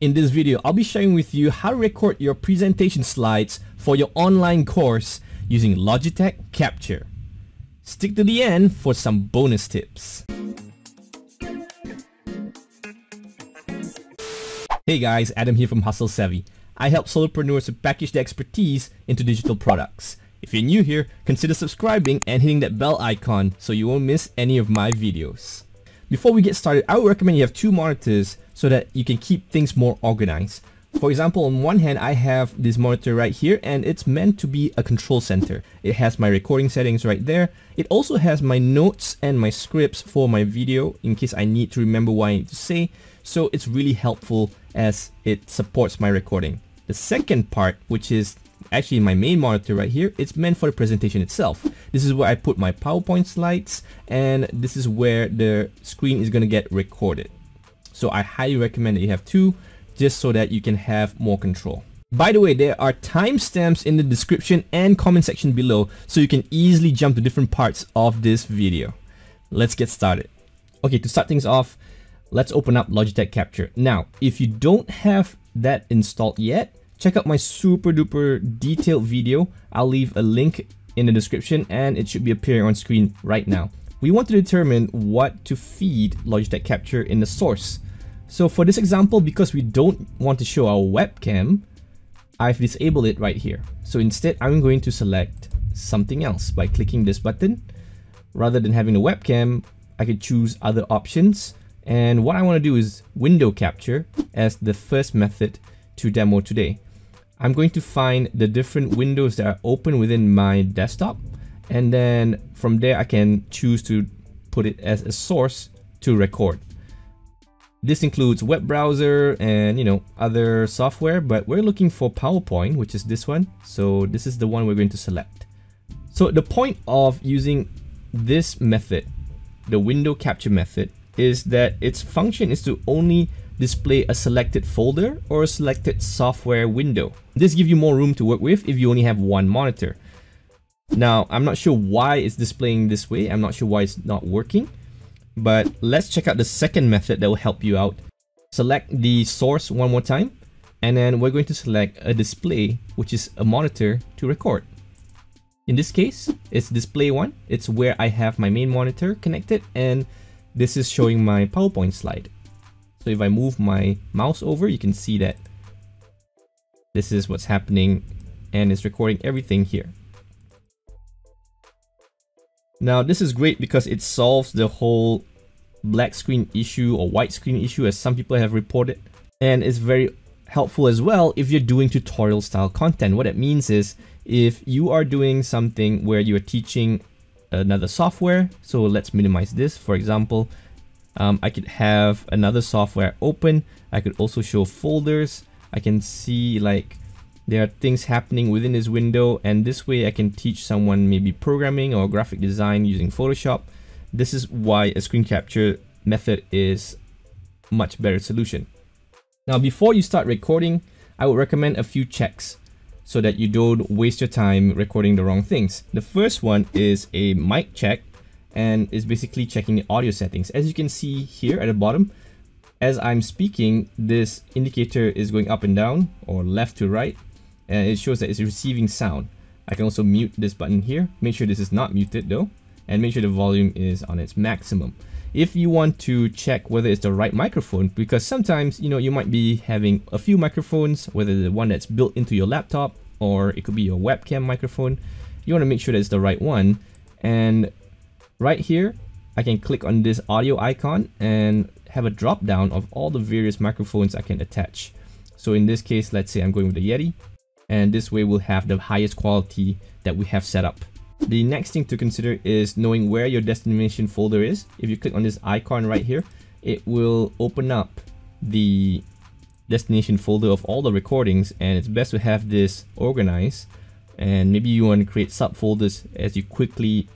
In this video, I'll be sharing with you how to record your presentation slides for your online course using Logitech Capture. Stick to the end for some bonus tips. Hey guys, Adam here from Hustle Savvy. I help solopreneurs to package their expertise into digital products. If you're new here, consider subscribing and hitting that bell icon so you won't miss any of my videos. Before we get started, I would recommend you have two monitors so that you can keep things more organized. For example, on one hand, I have this monitor right here and it's meant to be a control center. It has my recording settings right there. It also has my notes and my scripts for my video in case I need to remember what I need to say. So it's really helpful as it supports my recording. The second part, which is actually my main monitor right here, it's meant for the presentation itself. This is where I put my PowerPoint slides and this is where the screen is going to get recorded. So I highly recommend that you have two just so that you can have more control. By the way, there are timestamps in the description and comment section below so you can easily jump to different parts of this video. Let's get started. Okay, to start things off, let's open up Logitech Capture. Now, if you don't have that installed yet, check out my super duper detailed video. I'll leave a link in the description and it should be appearing on screen right now. We want to determine what to feed Logitech Capture in the source. So for this example, because we don't want to show our webcam, I've disabled it right here. So instead, I'm going to select something else by clicking this button. Rather than having the webcam, I could choose other options. And what I want to do is window capture as the first method to demo today. I'm going to find the different windows that are open within my desktop, and then from there I can choose to put it as a source to record. This includes web browser and other software, but we're looking for PowerPoint, which is this one. So this is the one we're going to select. So the point of using this method, the window capture method, is that its function is to only display a selected folder or a selected software window. This gives you more room to work with if you only have one monitor. Now, I'm not sure why it's displaying this way. I'm not sure why it's not working, but let's check out the second method that will help you out. Select the source one more time, and then we're going to select a display, which is a monitor to record. In this case, it's display one. It's where I have my main monitor connected, and this is showing my PowerPoint slide. So if I move my mouse over, you can see that this is what's happening and it's recording everything here. Now, this is great because it solves the whole black screen issue or white screen issue as some people have reported. And it's very helpful as well if you're doing tutorial style content. What it means is if you are doing something where you're teaching another software. So let's minimize this. For example, I could have another software open. I could also show folders. I can see like there are things happening within this window, and this way I can teach someone maybe programming or graphic design using Photoshop. This is why a screen capture method is a much better solution. Now, before you start recording, I would recommend a few checks so that you don't waste your time recording the wrong things. The first one is a mic check, and is basically checking the audio settings. As you can see here at the bottom, as I'm speaking, this indicator is going up and down or left to right, and it shows that it's receiving sound. I can also mute this button here. Make sure this is not muted though, and make sure the volume is on its maximum. If you want to check whether it's the right microphone, because sometimes you might be having a few microphones, whether the one that's built into your laptop or it could be your webcam microphone, you want to make sure that it's the right one. And right here, I can click on this audio icon and have a drop down of all the various microphones I can attach. So in this case, let's say I'm going with the Yeti, and this way we'll have the highest quality that we have set up. The next thing to consider is knowing where your destination folder is. If you click on this icon right here, it will open up the destination folder of all the recordings, and it's best to have this organized. And maybe you want to create subfolders as you quickly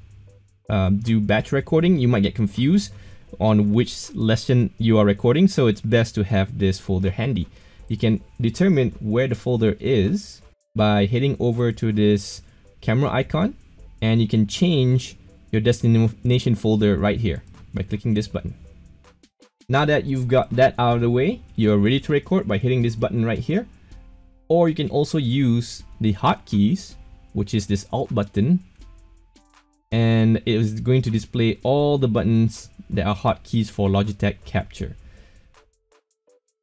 do batch recording. You might get confused on which lesson you are recording, so it's best to have this folder handy. You can determine where the folder is by heading over to this camera icon, and you can change your destination folder right here by clicking this button. Now that you've got that out of the way, you're ready to record by hitting this button right here. Or you can also use the hotkeys, which is this Alt button. And it is going to display all the buttons that are hotkeys for Logitech Capture.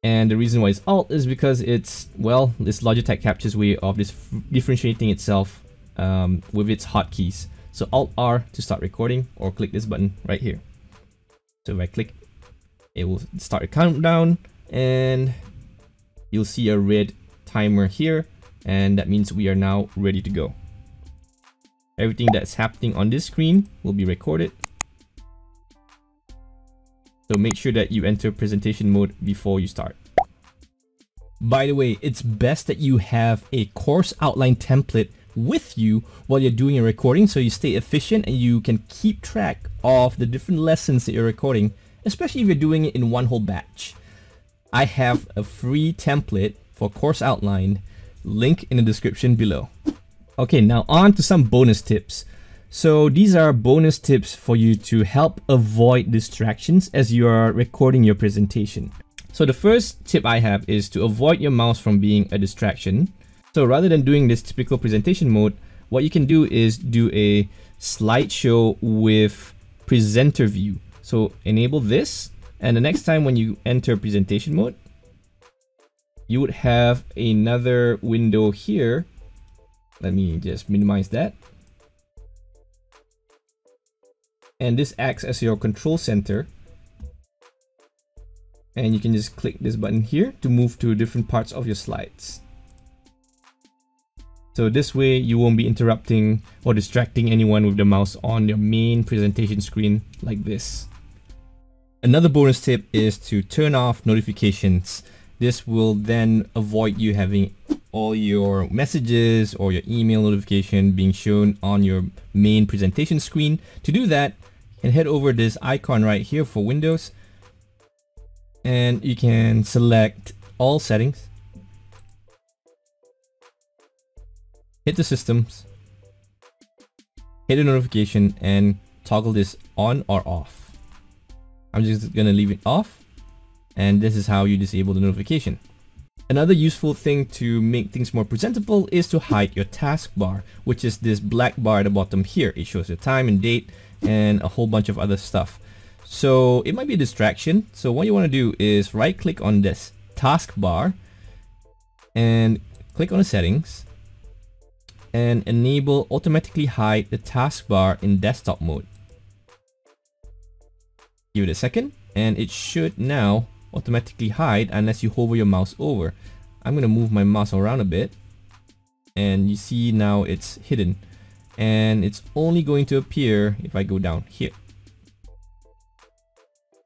And the reason why it's Alt is because it's, well, this Logitech Capture's way of differentiating itself with its hotkeys. So Alt-R to start recording, or click this button right here. So if I click, it will start a countdown, and you'll see a red timer here, and that means we are now ready to go. Everything that's happening on this screen will be recorded. So make sure that you enter presentation mode before you start. By the way, it's best that you have a course outline template with you while you're doing your recording, so you stay efficient and you can keep track of the different lessons that you're recording, especially if you're doing it in one whole batch. I have a free template for course outline, link in the description below. Okay, now on to some bonus tips. So these are bonus tips for you to help avoid distractions as you are recording your presentation. So the first tip I have is to avoid your mouse from being a distraction. So rather than doing this typical presentation mode, what you can do is do a slideshow with presenter view. So enable this, and the next time when you enter presentation mode, you would have another window here. Let me just minimize that. And this acts as your control center. And you can just click this button here to move to different parts of your slides. So this way you won't be interrupting or distracting anyone with the mouse on your main presentation screen like this. Another bonus tip is to turn off notifications. This will then avoid you having all your messages or your email notification being shown on your main presentation screen. To do that, you can head over this icon right here for Windows, and you can select all settings, hit the systems, hit the notification, and toggle this on or off. I'm just gonna leave it off, and this is how you disable the notification. Another useful thing to make things more presentable is to hide your taskbar, which is this black bar at the bottom here. It shows your time and date and a whole bunch of other stuff. So it might be a distraction. So what you want to do is right click on this taskbar and click on the settings and enable automatically hide the taskbar in desktop mode. Give it a second and it should now automatically hide unless you hover your mouse over. I'm gonna move my mouse around a bit, and you see now it's hidden, and it's only going to appear if I go down here.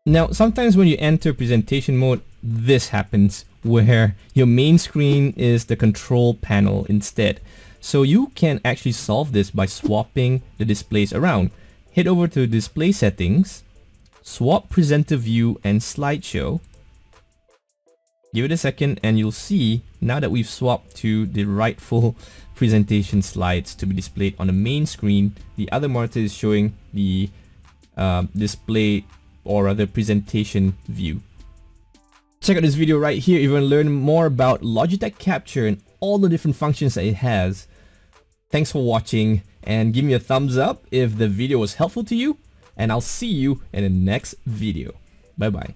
Now sometimes when you enter presentation mode, this happens where your main screen is the control panel instead. So you can actually solve this by swapping the displays around. Head over to display settings, swap presenter view and slideshow. Give it a second and you'll see now that we've swapped to the rightful presentation slides to be displayed on the main screen. The other monitor is showing the display or rather presentation view. Check out this video right here if you want to learn more about Logitech Capture and all the different functions that it has. Thanks for watching, and give me a thumbs up if the video was helpful to you, and I'll see you in the next video. Bye bye.